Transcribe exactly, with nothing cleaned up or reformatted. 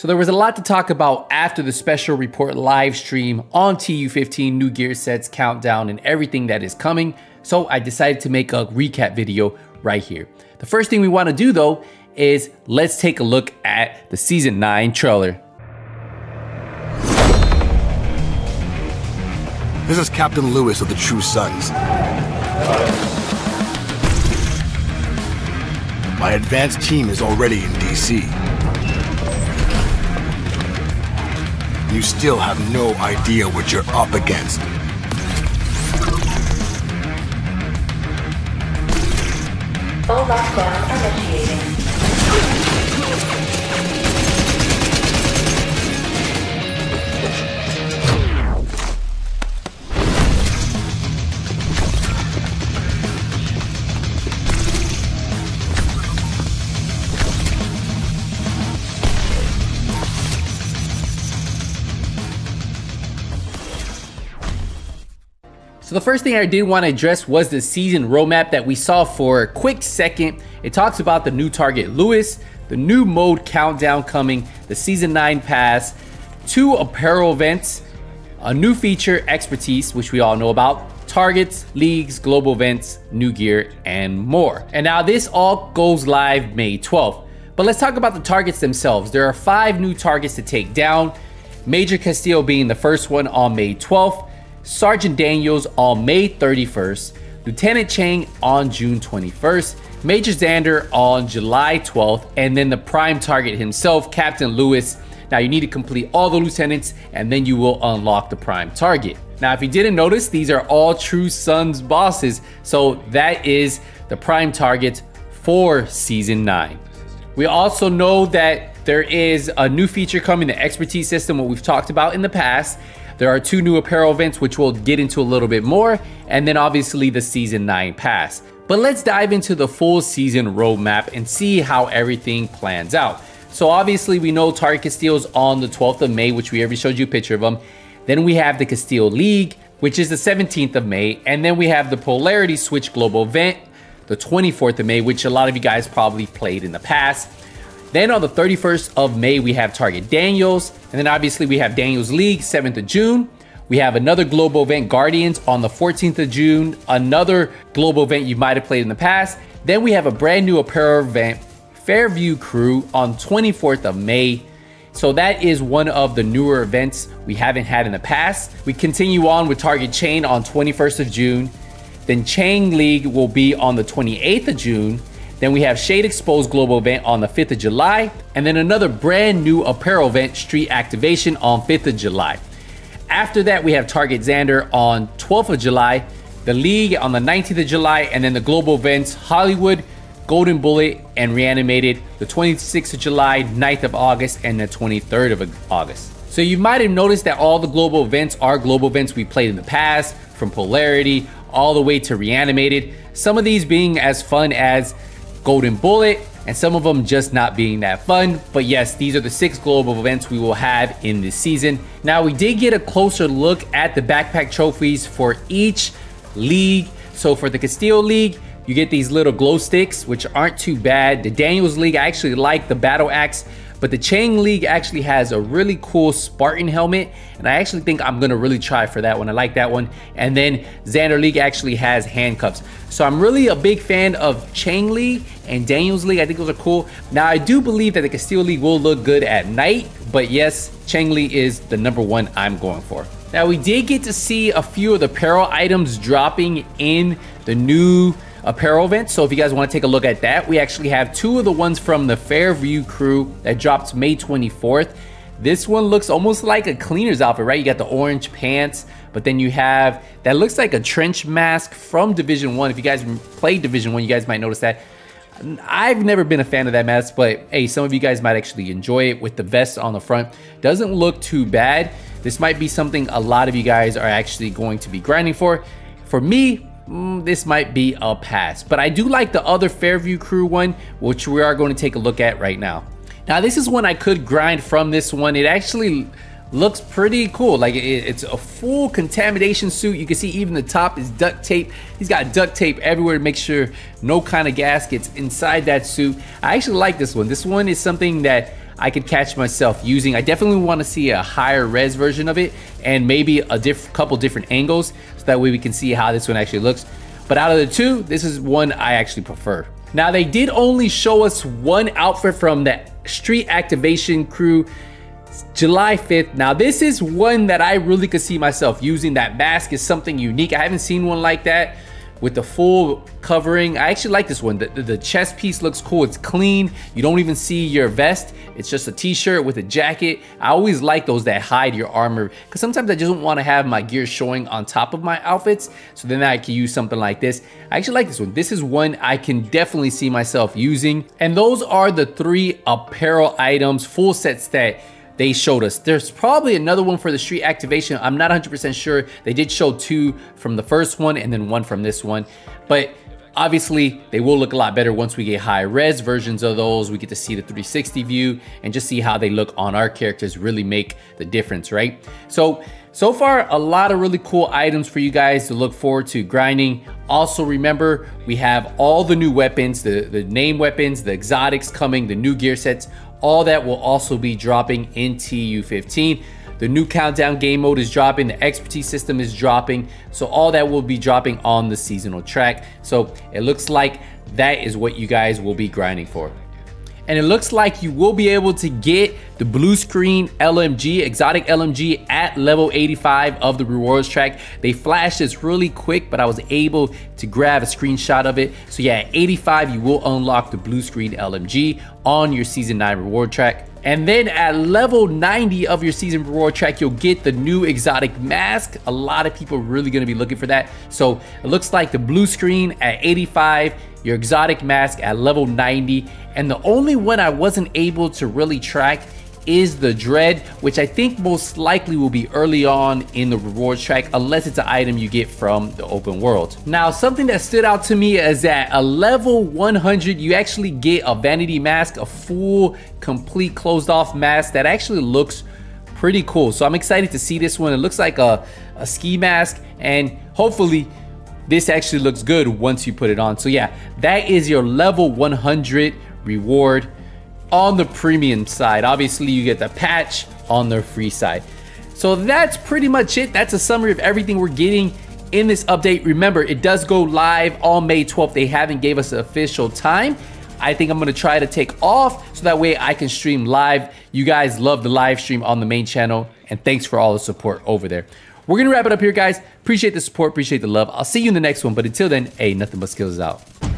So there was a lot to talk about after the special report live stream on T U fifteen, new gear sets, countdown, and everything that is coming. So I decided to make a recap video right here. The first thing we want to do though is let's take a look at the season nine trailer. This is Captain Lewis of the True Sons. My advanced team is already in D C. You still have no idea what you're up against. Full lockdown initiated. So the first thing I did want to address was the season roadmap that we saw for a quick second. It talks about the new target Lewis, the new mode countdown coming, the season nine pass, two apparel events, a new feature expertise, which we all know about, targets, leagues, global events, new gear, and more. And now this all goes live May twelfth. But let's talk about the targets themselves. There are five new targets to take down, Major Castillo being the first one on May twelfth. Sergeant Daniels on May thirty-first, Lieutenant Chang on June twenty-first, Major Xander on July twelfth, and then the prime target himself, Captain Lewis. Now you need to complete all the lieutenants and then you will unlock the prime target. Now if you didn't notice, these are all True Sons bosses, so that is the prime target for season nine. We also know that there is a new feature coming, the expertise system, what we've talked about in the past. There are two new apparel events, which we'll get into a little bit more, and then obviously the season nine pass. But let's dive into the full season roadmap and see how everything plans out. So obviously we know Tarik Steele's on the twelfth of May, which we already showed you a picture of him. Then we have the Castile League, which is the seventeenth of May, and then we have the Polarity Switch global event, the twenty-fourth of May, which a lot of you guys probably played in the past. Then on the thirty-first of May, we have Target Daniels. And then obviously we have Daniels League, seventh of June. We have another global event, Guardians, on the fourteenth of June. Another global event you might've played in the past. Then we have a brand new apparel event, Fairview Crew, on twenty-fourth of May. So that is one of the newer events we haven't had in the past. We continue on with Target Chain on twenty-first of June. Then Chain League will be on the twenty-eighth of June. Then we have Shade Exposed global event on the fifth of July, and then another brand new apparel event, Street Activation, on fifth of July. After that, we have Target Xander on twelfth of July, the League on the nineteenth of July, and then the global events, Hollywood, Golden Bullet, and Reanimated, the twenty-sixth of July, ninth of August, and the twenty-third of August. So you might have noticed that all the global events are global events we played in the past, from Polarity all the way to Reanimated, some of these being as fun as Golden Bullet, and some of them just not being that fun. But yes, these are the six global events we will have in this season. Now we did get a closer look at the backpack trophies for each league. So for the Castile League, you get these little glow sticks, which aren't too bad. The Daniels League, I actually like the battle axe, but the Chang League actually has a really cool Spartan helmet, and I actually think I'm gonna really try for that one. I like that one. And then Xander League actually has handcuffs. So I'm really a big fan of Chang League and Daniels League. I think those are cool. Now I do believe that the Castile League will look good at night, but yes, Chang League is the number one I'm going for. Now we did get to see a few of the apparel items dropping in the new apparel event. So if you guys want to take a look at that, we actually have two of the ones from the Fairview Crew that drops May twenty-fourth. This one looks almost like a cleaner's outfit, right? You got the orange pants, but then you have that looks like a trench mask from Division One. If you guys played Division One, you guys might notice that. I've never been a fan of that mask, but hey, some of you guys might actually enjoy it with the vest on the front. Doesn't look too bad. This might be something a lot of you guys are actually going to be grinding for. For me, Mm, this might be a pass, but I do like the other Fairview Crew one, which we are going to take a look at right now. Now this is one I could grind from this one. It actually looks pretty cool. Like it, it's a full contamination suit. You can see even the top is duct tape. He's got duct tape everywhere to make sure no kind of gaskets inside that suit. I actually like this one. This one is something that I could catch myself using. I definitely want to see a higher res version of it and maybe a diff couple different angles, so that way we can see how this one actually looks. But out of the two, this is one I actually prefer. Now, they did only show us one outfit from the Street Activation crew, July fifth. Now, this is one that I really could see myself using. That mask is something unique. I haven't seen one like that with the full covering. I actually like this one. The, the chest piece looks cool. It's clean. You don't even see your vest. It's just a t-shirt with a jacket. I always like those that hide your armor, because sometimes I just don't want to have my gear showing on top of my outfits. So then I can use something like this. I actually like this one. This is one I can definitely see myself using. And those are the three apparel items, full sets that they showed us. There's probably another one for the Street Activation. I'm not one hundred percent sure. They did show two from the first one and then one from this one. But obviously, they will look a lot better once we get high res versions of those. We get to see the three sixty view and just see how they look on our characters really make the difference, right? So, so far, a lot of really cool items for you guys to look forward to grinding. Also, remember, we have all the new weapons, the, the name weapons, the exotics coming, the new gear sets. All that will also be dropping in T U fifteen. The new countdown game mode is dropping, the expertise system is dropping. So all that will be dropping on the seasonal track. So it looks like that is what you guys will be grinding for. And it looks like you will be able to get the Blue Screen L M G, exotic L M G, at level eighty-five of the rewards track. They flashed this really quick, but I was able to grab a screenshot of it. So yeah, at eighty-five, you will unlock the Blue Screen L M G on your season nine reward track. And then at level ninety of your season reward track, you'll get the new exotic mask. A lot of people are really gonna be looking for that. So it looks like the Blue Screen at eighty-five, your exotic mask at level ninety. And the only one I wasn't able to really track is the Dread, which I think most likely will be early on in the rewards track, unless it's an item you get from the open world. Now, something that stood out to me is that a level one hundred, you actually get a vanity mask, a full, complete, closed off mask that actually looks pretty cool. So I'm excited to see this one. It looks like a, a ski mask, and hopefully this actually looks good once you put it on. So yeah, that is your level one hundred reward on the premium side. Obviously, you get the patch on the free side. So that's pretty much it. That's a summary of everything we're getting in this update. Remember, it does go live on May twelfth. They haven't gave us an official time. I think I'm gonna try to take off so that way I can stream live. You guys love the live stream on the main channel, and thanks for all the support over there. We're gonna wrap it up here, guys. Appreciate the support, appreciate the love. I'll see you in the next one, but until then, hey, nothing but skills out.